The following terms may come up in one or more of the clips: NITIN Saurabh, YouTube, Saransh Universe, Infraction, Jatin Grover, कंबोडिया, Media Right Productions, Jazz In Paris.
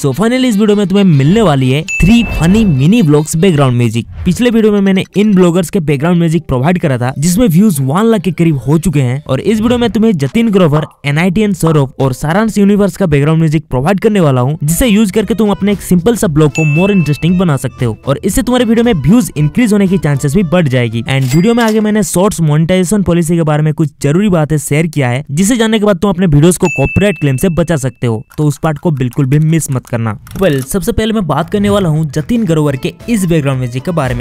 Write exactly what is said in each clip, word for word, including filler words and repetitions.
So finally इस video में तुम्हें मिलने वाली है three funny mini blogs background music. पिछले वीडियो में मैंने इन ब्लॉगर्स के बैकग्राउंड म्यूजिक प्रोवाइड करा था जिसमें व्यूज वन लाख के करीब हो चुके हैं, और इस वीडियो में तुम्हें जतिन ग्रोवर, एनआईटीएन सौरभ और सारांश यूनिवर्स का बैकग्राउंड म्यूजिक प्रोवाइड करने वाला हूँ, जिसे यूज करके तुम अपने एक सिंपल सा ब्लॉग को मोर इंटरेस्टिंग बना सकते हो और इससे तुम्हारे वीडियो में व्यूज इंक्रीज होने की चांसेस भी बढ़ जाएगी। एंड वीडियो में आगे मैंने शॉर्ट्स मोनेटाइजेशन पॉलिसी के बारे में कुछ जरूरी बातें शेयर किया है, जिसे जानने के बाद तुम अपने वीडियोस को कॉपीराइट क्लेम से बचा सकते हो, तो उस पार्ट को बिल्कुल भी मिस मत करना। वेल, सबसे पहले मैं बात करने वाला हूँ जतिन ग्रोवर के इस बैकग्राउंड म्यूजिक के बारे में।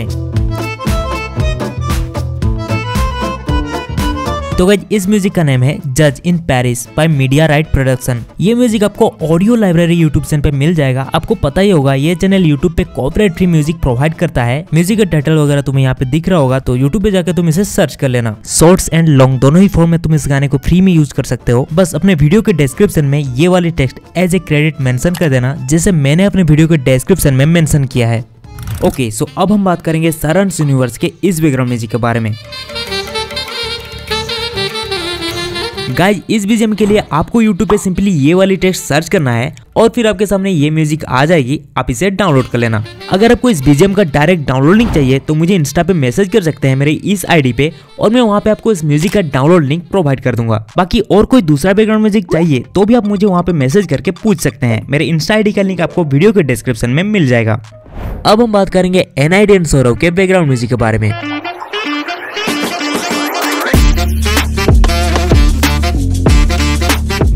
तो गाइस, इस म्यूजिक का नाम है जज in Paris by media right production. ये म्यूजिक आपको ऑडियो लाइब्रेरी यूट्यूब चैनल पे मिल जाएगा। आपको पता ही होगा ये चैनल यूट्यूब पे कॉपीराइट फ्री म्यूजिक प्रोवाइड करता है। म्यूजिक का टाइटल वगैरह तुम्हें यहाँ पे दिख रहा होगा, तो यूट्यूब पे जाकर तुम इसे सर्च कर लेना। शॉर्ट्स एंड लॉन्ग दोनों ही फॉर्म में तुम इस गाने को फ्री में यूज कर सकते हो। बस अपने वीडियो के डिस्क्रिप्शन में ये वाली text as a credit mention कर देना, जैसे मैंने अपने वीडियो के डिस्क्रिप्शन में मेंशन किया है। ओके, सो अब हम बात करेंगे सारांश यूनिवर्स के इस बैकग्राउंड म्यूजिक के बारे में। गाइज, इस बीजीएम के लिए आपको यूट्यूब पे सिंपली ये वाली टेक्स्ट सर्च करना है और फिर आपके सामने ये म्यूजिक आ जाएगी। आप इसे डाउनलोड कर लेना। अगर आपको इस बीजीएम का डायरेक्ट डाउनलोड लिंक चाहिए तो मुझे इंस्टा पे मैसेज कर सकते हैं मेरे इस आईडी पे, और मैं वहाँ पे आपको इस म्यूजिक का डाउनलोड लिंक प्रोवाइड कर दूंगा। बाकी और कोई दूसरा बैकग्राउंड म्यूजिक चाहिए तो भी आप मुझे वहाँ पे मैसेज करके पूछ सकते हैं। मेरे इंस्टा आईडी का लिंक आपको वीडियो के डिस्क्रिप्शन में मिल जाएगा। अब हम बात करेंगे एनआईटीएन सौरभ के बैकग्राउंड म्यूजिक के बारे में।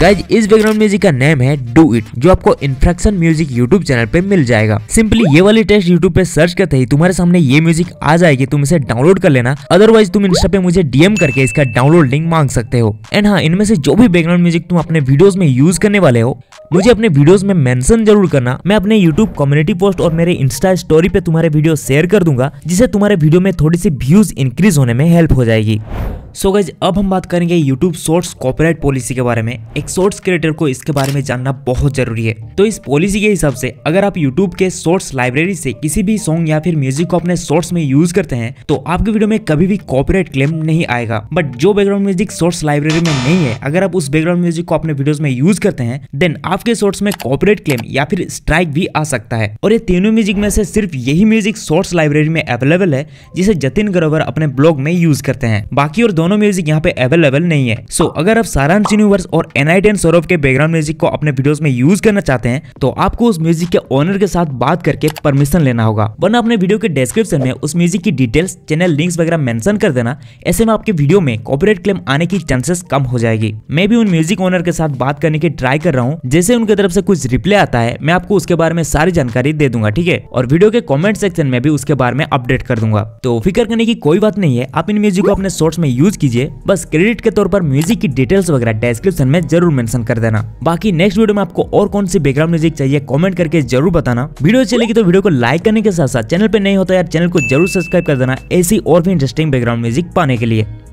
गाइज, इस बैकग्राउंड म्यूजिक का नेम है डू इट, जो आपको इन्फ्रैक्शन म्यूजिक यूट्यूब चैनल पे मिल जाएगा। सिंपली ये वाली टेक्स्ट यूट्यूब पे सर्च करते ही तुम्हारे सामने ये म्यूजिक आ जाएगी। तुम इसे डाउनलोड कर लेना, अदरवाइज तुम इंस्टा पे मुझे डीएम करके इसका डाउनलोड लिंक मांग सकते हो। एंड हाँ, इनमें से जो भी बैकग्राउंड म्यूजिक तुम अपने वीडियोस में यूज करने वाले हो मुझे अपने वीडियोस में मेंशन जरूर करना। मैं अपने यूट्यूब कम्युनिटी पोस्ट और मेरे इंस्टा स्टोरी पे तुम्हारे वीडियो शेयर कर दूंगा, जिससे तुम्हारे वीडियो में थोड़ी सी व्यूज इंक्रीज होने में हेल्प हो जाएगी। सो गाइज, अब हम बात करेंगे यूट्यूब शॉर्ट्स कॉपीराइट पॉलिसी के बारे में। एक शॉर्ट्स क्रिएटर को इसके बारे में जानना बहुत जरूरी है। तो इस पॉलिसी के हिसाब से अगर आप यूट्यूब के शॉर्ट्स लाइब्रेरी से किसी भी सॉन्ग या फिर म्यूजिक को अपने शॉर्ट्स में यूज करते हैं तो आपके वीडियो में कभी भी कॉपीराइट क्लेम नहीं आएगा। बट जो बैकग्राउंड म्यूजिक शॉर्ट्स लाइब्रेरी में नहीं है, अगर आप उस बैकग्राउंड म्यूजिक को अपने वीडियोज में यूज करते हैं देन आपके शॉर्ट्स में कॉपीराइट क्लेम या फिर स्ट्राइक भी आ सकता है। और ये तीनों म्यूजिक में से सिर्फ यही म्यूजिक शॉर्ट्स लाइब्रेरी में अवेलेबल है, जिसे जतिन ग्रोवर अपने ब्लॉग में यूज करते हैं। बाकी और दोनों म्यूजिक यहाँ पे अवेलेबल नहीं है। सो so, अगर आप सारांश यूनिवर्स और एनआईटीएन सौरभ के बैकग्राउंड म्यूजिक को अपने वीडियोस में यूज करना चाहते हैं तो आपको उस म्यूजिक के ओनर के साथ बात करके परमिशन लेना होगा, वरना अपने वीडियो के डिस्क्रिप्शन में उस म्यूजिक की डिटेल्स, चैनल लिंक्स वगैरह मेंशन कर देना। ऐसे में आपके वीडियो में कॉपीराइट क्लेम आने की चांसेस कम हो जाएगी। मैं भी उन म्यूजिक ओनर के साथ बात करने की ट्राई कर रहा हूँ। जैसे उनके तरफ से कुछ रिप्लाई आता है मैं आपको उसके बारे में सारी जानकारी दे दूंगा, ठीक है, और वीडियो के कॉमेंट सेक्शन में भी उसके बारे में अपडेट कर दूंगा। तो फिक्र करने की कोई बात नहीं है, आप इन म्यूजिक को अपने शॉर्ट्स में यूज कीजिए। बस क्रेडिट के तौर पर म्यूजिक की डिटेल्स वगैरह डिस्क्रिप्शन में जरूर मेंशन कर देना। बाकी नेक्स्ट वीडियो में आपको और कौन सी बैकग्राउंड म्यूजिक चाहिए कमेंट करके जरूर बताना। वीडियो अच्छी लगी तो वीडियो को लाइक करने के साथ साथ चैनल पे नहीं होता यार चैनल को जरूर सब्सक्राइब कर देना, ऐसी और भी इंटरेस्टिंग बैकग्राउंड म्यूजिक पाने के लिए।